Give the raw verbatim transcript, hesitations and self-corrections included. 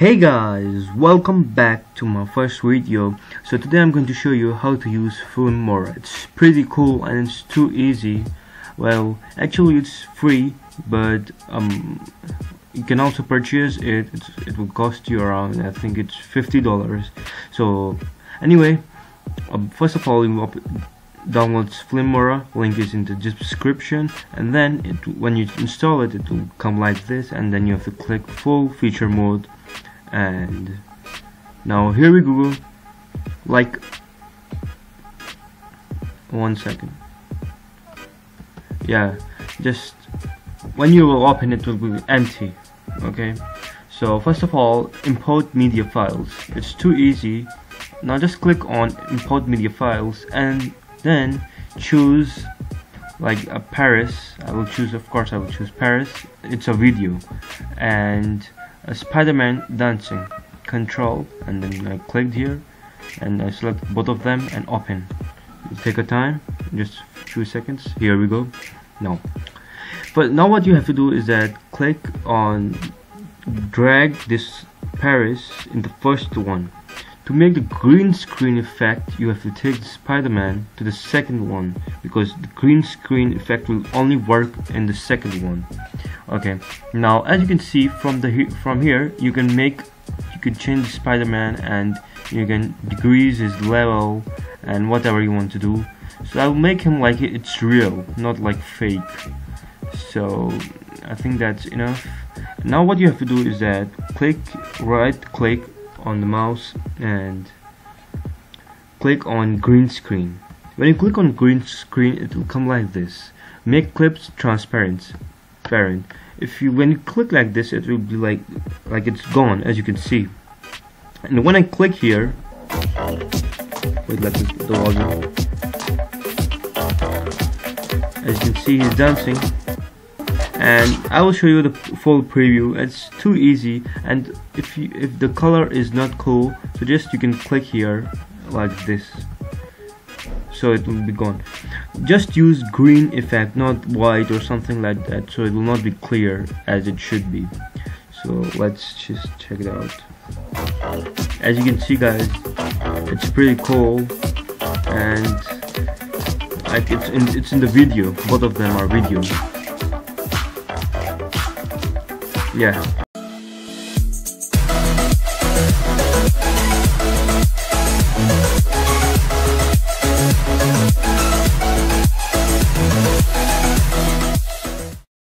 Hey guys, welcome back to my first video. So today I'm going to show you how to use Filmora. It's pretty cool and it's too easy. Well, actually it's free, but um, you can also purchase it. It's, it will cost you around, I think it's fifty dollars. So anyway, um, first of all, you download Filmora, link is in the description, and then it, when you install it, it will come like this, and then you have to click full feature mode. And now here we go. Like one second. Yeah, just when you will open it, it will be empty. Okay. So first of all, import media files. It's too easy. Now just click on import media files and then choose like a Paris. I will choose, of course, I will choose Paris. It's a video and a Spider-Man dancing. Control, and then I clicked here and I select both of them and open. It'll take a time, just few seconds. Here we go. Now, but now what you have to do is that click on, drag this Paris in the first one. To make the green screen effect, you have to take the Spider-Man to the second one, because the green screen effect will only work in the second one. Okay, now as you can see from the from here, you can make you can change Spider-Man, and you can decrease his level and whatever you want to do. So I will make him like it's real, not like fake. So I think that's enough. Now what you have to do is that click, right click on the mouse and click on green screen. When you click on green screen, it will come like this. Make clips transparent. Transparent. If you when you click like this, it will be like like it's gone, as you can see. And when I click here, wait, let me the volume. As you can see, he's dancing. And I will show you the full preview. It's too easy, and if you, if the color is not cool, so just you can click here like this, so it will be gone. Just use green effect, not white or something like that, so it will not be clear as it should be. So let's just check it out. As you can see guys, it's pretty cool, and like it's in, it's in the video. Both of them are video. Yeah,